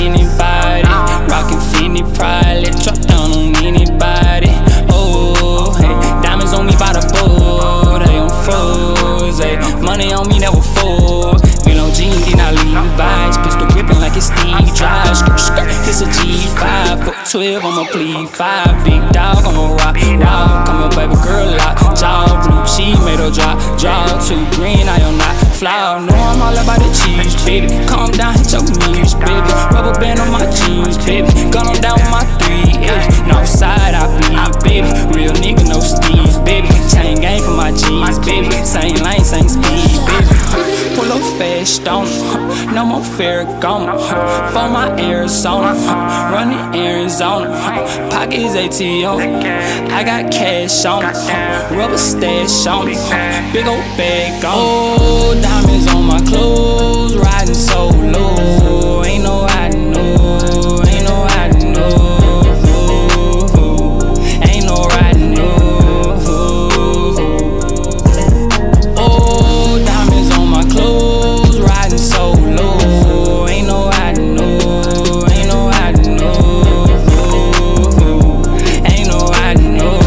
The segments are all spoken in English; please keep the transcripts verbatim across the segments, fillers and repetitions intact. anybody. Rockin' Fendi Pride, let drop down on anybody. Oh, hey, diamonds on me by the boat, they on froze. Hey, money on me never fold. You know, jeans, then I leave vibes. Pistol gripping like it's Steve Drive. It's a G five, put twelve, I'ma plead five. Big dog, I'ma rock, rock. I'm a baby girl, lock, jaw blue, she made her drop, jaw too green, I am not. Flower, know I'm all about the cheese, baby. Calm down, hit your knees, baby. Rubber band on my jeans, baby. Gun on down with my three, yeah. Northside, I bleed, baby. Real nigga, no steez, baby. Chain gang for my jeans, baby. Same lane, same speed, baby. Pull up fast on, no more Ferragamo. For my Arizona, running Arizona. Pockets A T M, I got cash on, rubber stash on, big old bag on. Oh, diamonds on my clothes, riding so low. Ain't no I know, ain't no I know, ain't no riding no. Oh, diamonds on my clothes, riding so low. Ain't no I know, ain't no I know, ain't no I know.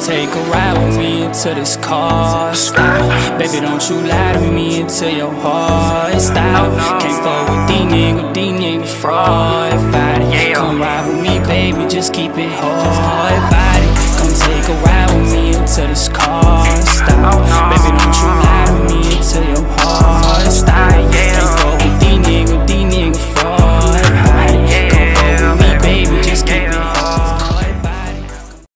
Take a ride with me into this car style. Baby, don't you lie to me until your heart is out. Can't fuck with these niggas, these niggas fraud body. Come ride with me, baby, just keep it hard body. Come take a ride with me into this car style. Baby, don't you lie to me until your heart is out.